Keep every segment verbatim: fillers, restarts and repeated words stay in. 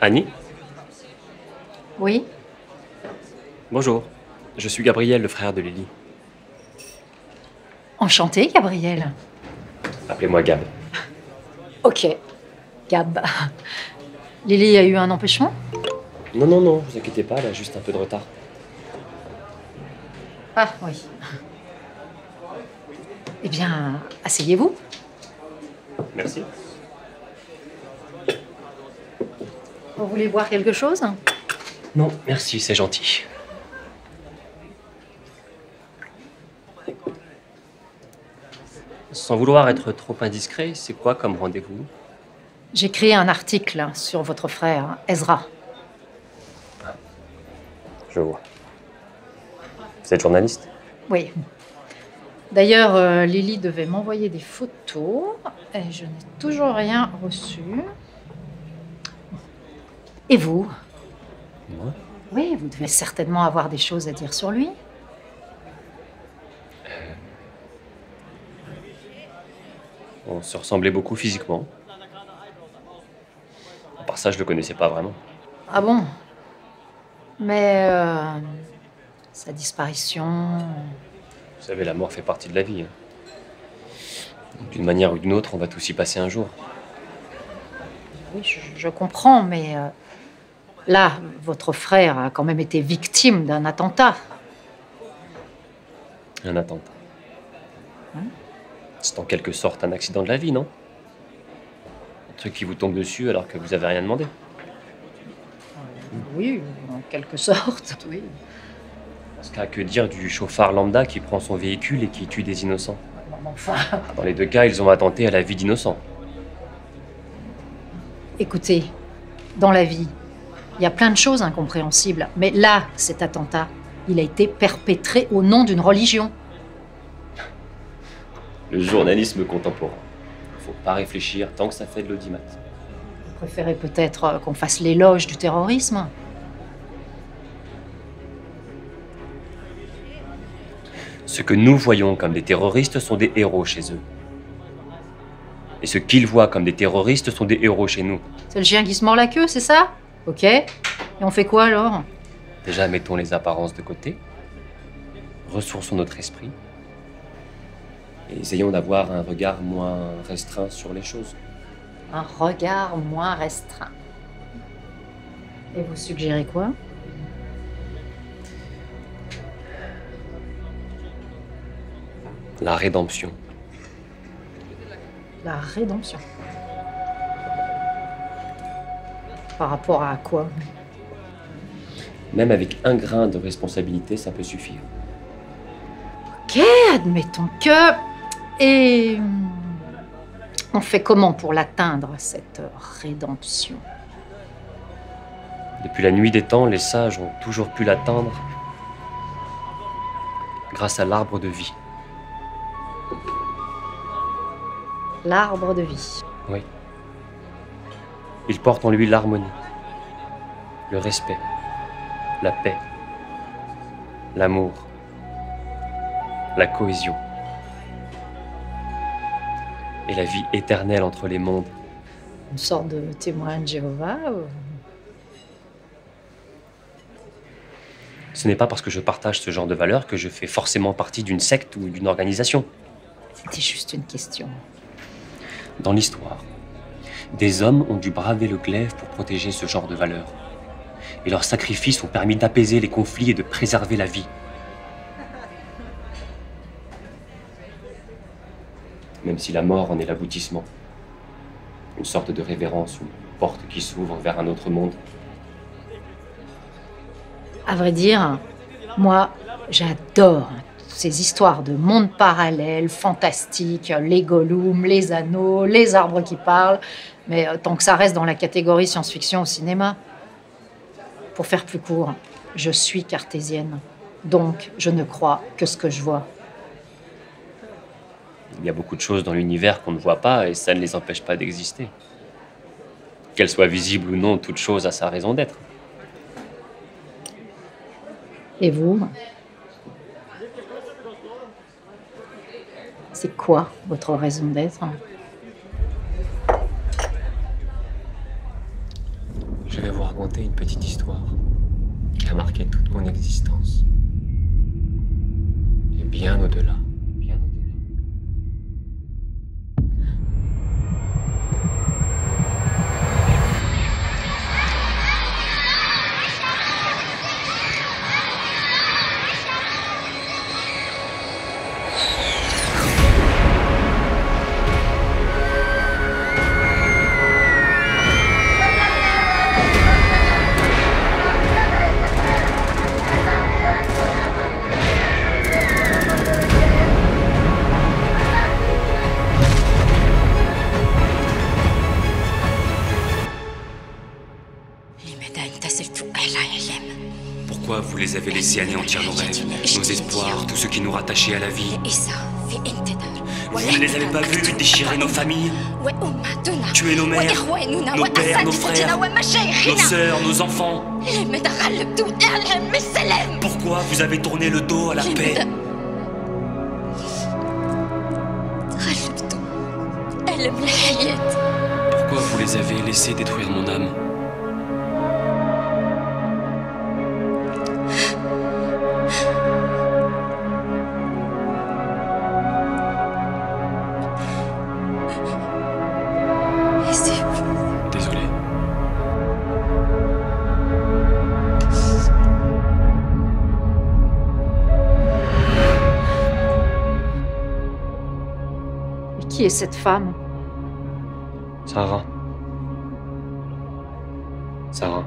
Annie? Oui. Bonjour, je suis Gabriel, le frère de Lily. Enchanté, Gabriel. Appelez-moi Gab. Ok, Gab. Lily a eu un empêchement? Non, non, non, vous inquiétez pas, elle a juste un peu de retard. Ah, oui. Eh bien, asseyez-vous. Merci. Vous voulez boire quelque chose? Non, merci, c'est gentil. Sans vouloir être trop indiscret, c'est quoi comme rendez-vous? J'ai créé un article sur votre frère, Ezra. Je vois. Vous êtes journaliste? Oui. D'ailleurs, euh, Lily devait m'envoyer des photos et je n'ai toujours rien reçu. Et vous? Moi? Oui, vous devez certainement avoir des choses à dire sur lui. Euh... On se ressemblait beaucoup physiquement. À part ça, je le connaissais pas vraiment. Ah bon? Mais euh, sa disparition... Vous savez, la mort fait partie de la vie. Hein. D'une manière ou d'une autre, on va tous y passer un jour. Oui, je, je comprends, mais... Euh... Là, votre frère a quand même été victime d'un attentat. Un attentat. Hein? C'est en quelque sorte un accident de la vie, non? Un truc qui vous tombe dessus alors que vous n'avez rien demandé. Euh, oui, en quelque sorte, oui. Dans ce cas, que dire du chauffard lambda qui prend son véhicule et qui tue des innocents? Enfin... Dans les deux cas, ils ont attenté à la vie d'innocents. Écoutez, dans la vie... Il y a plein de choses incompréhensibles, mais là, cet attentat, il a été perpétré au nom d'une religion. Le journalisme contemporain. Faut pas réfléchir tant que ça fait de l'audimat. Vous préférez peut-être qu'on fasse l'éloge du terrorisme? Ce que nous voyons comme des terroristes sont des héros chez eux. Et ce qu'ils voient comme des terroristes sont des héros chez nous. C'est le chien qui se mord la queue, c'est ça? Ok, et on fait quoi alors? Déjà, mettons les apparences de côté, ressourçons notre esprit, et essayons d'avoir un regard moins restreint sur les choses. Un regard moins restreint. Et vous suggérez quoi? La rédemption. La rédemption. Par rapport à quoi? Même avec un grain de responsabilité, ça peut suffire. Ok, admettons que... Et... On fait comment pour l'atteindre, cette rédemption? Depuis la nuit des temps, les sages ont toujours pu l'atteindre grâce à l'arbre de vie. L'arbre de vie? Oui. Il porte en lui l'harmonie, le respect, la paix, l'amour, la cohésion et la vie éternelle entre les mondes. Une sorte de témoin de Jéhovah ou... Ce n'est pas parce que je partage ce genre de valeurs que je fais forcément partie d'une secte ou d'une organisation. C'était juste une question. Dans l'histoire, des hommes ont dû braver le glaive pour protéger ce genre de valeurs. Et leurs sacrifices ont permis d'apaiser les conflits et de préserver la vie. Même si la mort en est l'aboutissement. Une sorte de révérence, une porte qui s'ouvre vers un autre monde. À vrai dire, moi, j'adore toutes ces histoires de mondes parallèles, fantastiques, les Gollum, les anneaux, les arbres qui parlent... Mais tant que ça reste dans la catégorie science-fiction au cinéma. Pour faire plus court, je suis cartésienne. Donc, je ne crois que ce que je vois. Il y a beaucoup de choses dans l'univers qu'on ne voit pas et ça ne les empêche pas d'exister. Qu'elles soient visibles ou non, toute chose a sa raison d'être. Et vous? C'est quoi votre raison d'être? Je vais vous raconter une petite histoire qui a marqué toute mon existence. Et bien au-delà. Vous avez laissé anéantir nos rêves, nos espoirs, tout ce qui nous rattachait à la vie. Vous ne les avez pas vus déchirer nos familles, tuer nos mères, nos pères, nos frères, nos sœurs, nos enfants. Pourquoi vous avez tourné le dos à la paix? Pourquoi vous les avez laissés détruire mon âme? Qui est cette femme? Sarah. Sarah.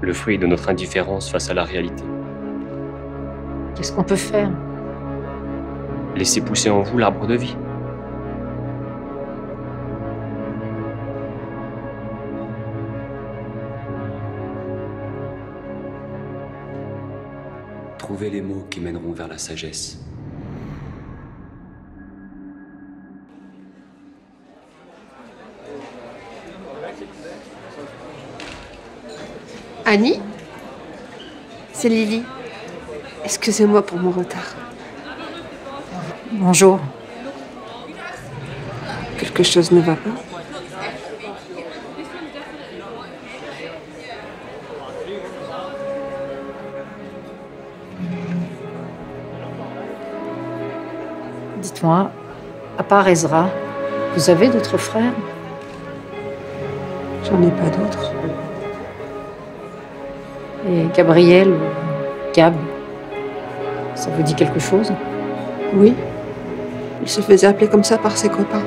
Le fruit de notre indifférence face à la réalité. Qu'est-ce qu'on peut faire? Laissez pousser en vous l'arbre de vie. Trouvez les mots qui mèneront vers la sagesse. Annie? C'est Lily. Excusez-moi pour mon retard. Bonjour. Quelque chose ne va pas? Dites-moi, à part Ezra, vous avez d'autres frères? J'en ai pas d'autres. Et Gabriel ou Gab, ça vous dit quelque chose? Oui. Il se faisait appeler comme ça par ses copains.